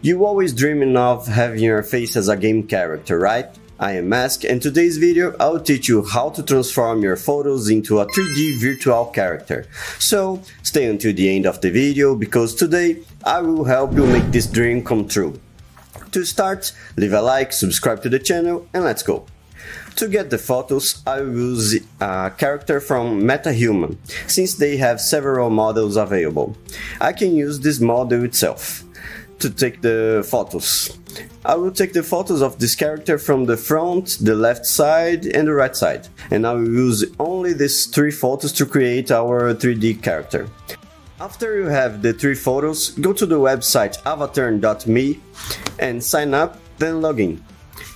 You always dreaming of having your face as a game character, right? I am Mask, and today's video I'll teach you how to transform your photos into a 3D virtual character. So stay until the end of the video, because today I will help you make this dream come true. To start, leave a like, subscribe to the channel, and let's go! To get the photos, I will use a character from MetaHuman, since they have several models available. I can use this model itself to take the photos. I will take the photos of this character from the front, the left side and the right side, and I will use only these three photos to create our 3D character. After you have the three photos, go to the website avaturn.me and sign up, then log in.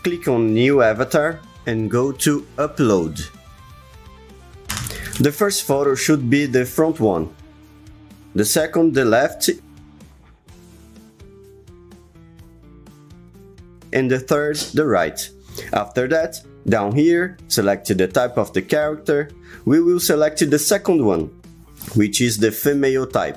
Click on New Avatar and go to Upload. The first photo should be the front one, the second the left, and the third the right. After that, down here, select the type of the character. We will select the second one, which is the female type.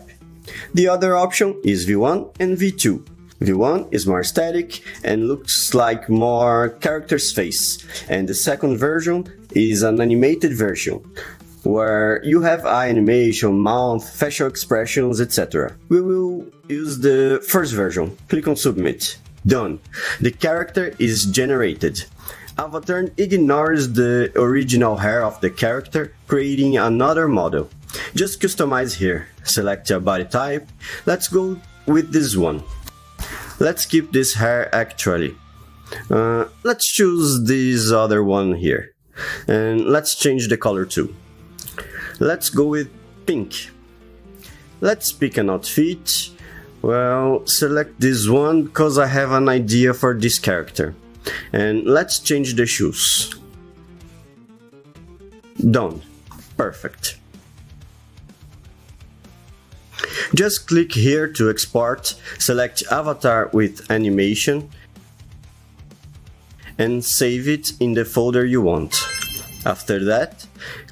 The other option is V1 and V2. V1 is more static and looks like more character's face, and the second version is an animated version, where you have eye animation, mouth, facial expressions, etc. We will use the first version. Click on Submit. Done. The character is generated. Avaturn ignores the original hair of the character, creating another model. Just customize here. Select your body type. Let's go with this one. Let's keep this hair actually. Let's choose this other one here. And let's change the color too. Let's go with pink. Let's pick an outfit. Well, select this one because I have an idea for this character. And let's change the shoes. Done. Perfect. Just click here to export, select avatar with animation and save it in the folder you want. After that,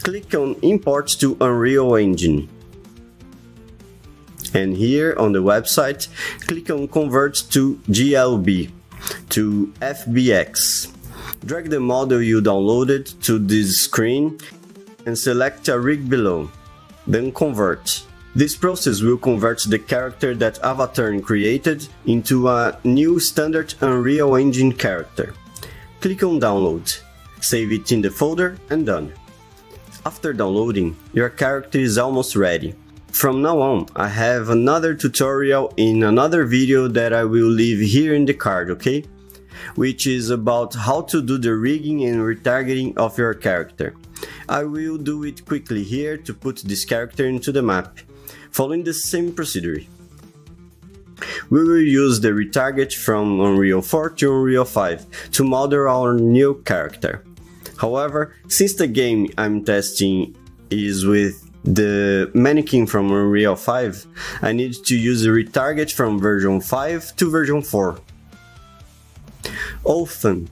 click on Import to Unreal Engine. And here on the website, click on Convert to GLB to FBX. Drag the model you downloaded to this screen and select a rig below, then convert. This process will convert the character that Avaturn created into a new standard Unreal Engine character. Click on Download, save it in the folder and done. After downloading, your character is almost ready. From now on, I have another tutorial in another video that I will leave here in the card, okay? Which is about how to do the rigging and retargeting of your character. I will do it quickly here to put this character into the map, following the same procedure. We will use the retarget from Unreal 4 to Unreal 5 to model our new character. However, since the game I'm testing is with the mannequin from Unreal 5, I need to use a retarget from version 5 to version 4. Often,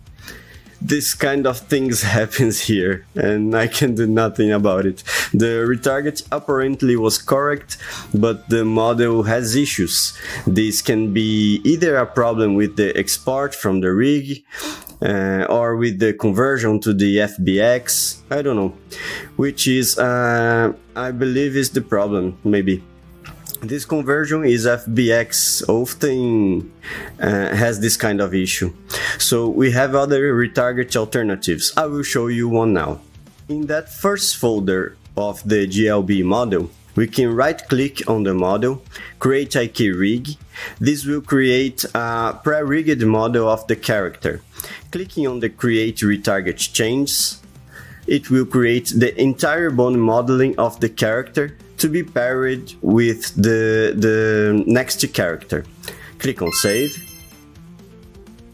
this kind of things happens here, and I can do nothing about it. The retarget apparently was correct, but the model has issues. This can be either a problem with the export from the rig, or with the conversion to the FBX, I don't know, which is, I believe is the problem, maybe. This conversion is FBX, often has this kind of issue. So we have other retarget alternatives. I will show you one now. In that first folder of the GLB model, we can right click on the model, create IK rig. This will create a pre-rigged model of the character. Clicking on the create retarget changes, it will create the entire bone modeling of the character to be paired with the next character. Click on Save,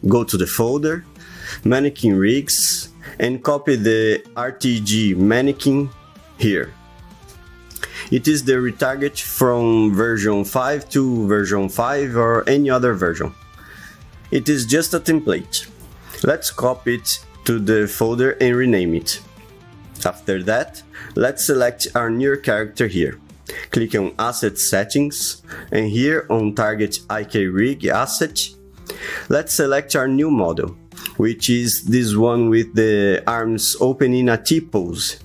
go to the folder, Mannequin Rigs, and copy the RTG mannequin here. It is the retarget from version 5 to version 5 or any other version. It is just a template. Let's copy it to the folder and rename it. After that, let's select our new character here. Click on Asset Settings, and here on Target IK Rig Asset, Let's select our new model, which is this one with the arms open in a T-pose.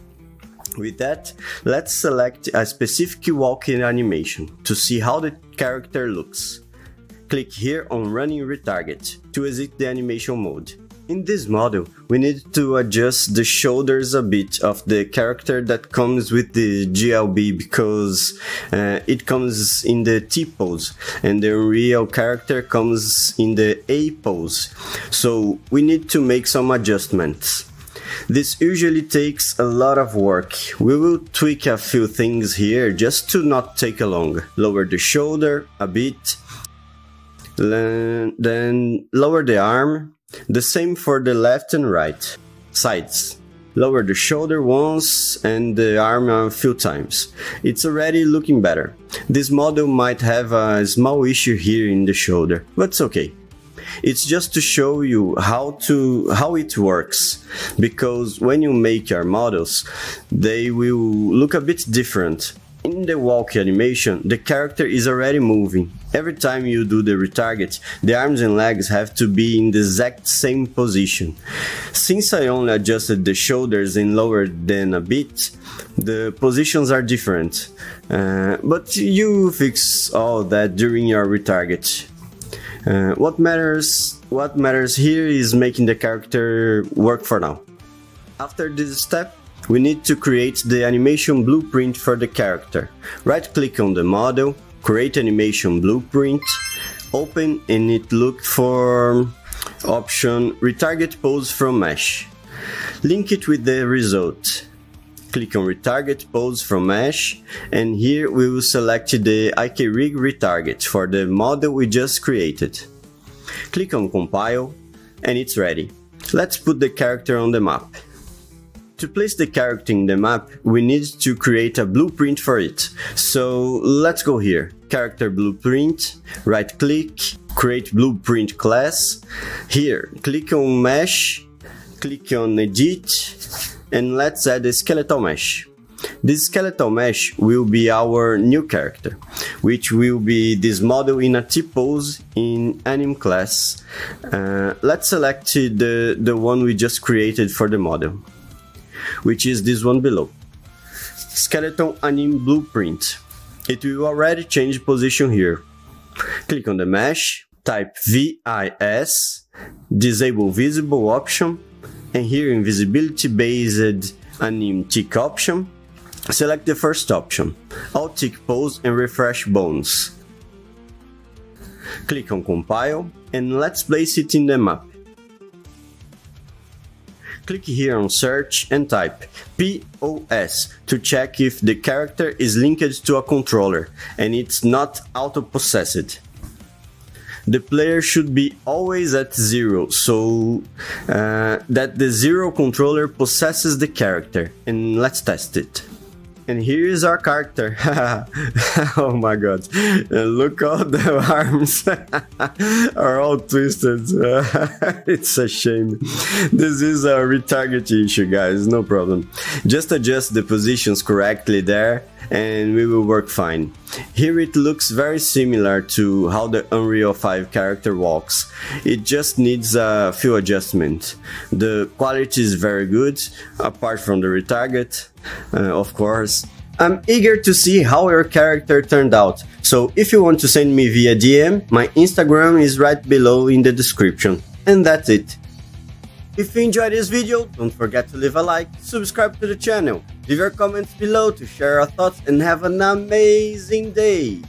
With that, let's select a specific walking animation to see how the character looks. Click here on Running Retarget to exit the animation mode. In this model, we need to adjust the shoulders a bit of the character that comes with the GLB, because it comes in the T-pose and the real character comes in the A-pose, so we need to make some adjustments. This usually takes a lot of work. We will tweak a few things here just to not take long. Lower the shoulder a bit, then lower the arm. The same for the left and right sides. Lower the shoulder once and the arm a few times. It's already looking better. This model might have a small issue here in the shoulder, but it's okay. It's just to show you how it works, because when you make your models, they will look a bit different. In the walk animation, the character is already moving. Every time you do the retarget, the arms and legs have to be in the exact same position. Since I only adjusted the shoulders and lowered them a bit, the positions are different. But you fix all that during your retarget. What matters here is making the character work for now. After this step, we need to create the animation blueprint for the character. Right-click on the model, create animation blueprint, open and look for option Retarget Pose from Mesh. Link it with the result. Click on Retarget Pose from Mesh, and here we will select the IK rig retarget for the model we just created. Click on Compile, and it's ready. Let's put the character on the map. To place the character in the map, we need to create a blueprint for it. So let's go here, Character Blueprint, right-click, Create Blueprint Class. Here, click on Mesh, click on Edit, and let's add a skeletal mesh. This skeletal mesh will be our new character, which will be this model in a T-pose in Anim class. Let's select the one we just created for the model, which is this one below. Skeleton Anim Blueprint. It will already change position here. Click on the mesh, type VIS, disable visible option, and here in visibility based anim tick option, select the first option, alt tick pose and refresh bones. Click on compile and let's place it in the map. Click here on search and type POS to check if the character is linked to a controller and it's not auto-possessed. The player should be always at 0, so that the 0 controller possesses the character, and let's test it. And here is our character. Oh my god, look, all the arms are all twisted. It's a shame. This is a retarget issue, guys, no problem. Just adjust the positions correctly there and we will work fine. Here it looks very similar to how the Unreal 5 character walks. It just needs a few adjustments. The quality is very good, apart from the retarget, of course. I'm eager to see how your character turned out, so if you want to send me via DM, my Instagram is right below in the description. And that's it. If you enjoyed this video, don't forget to leave a like, subscribe to the channel, leave your comments below to share your thoughts, and have an amazing day!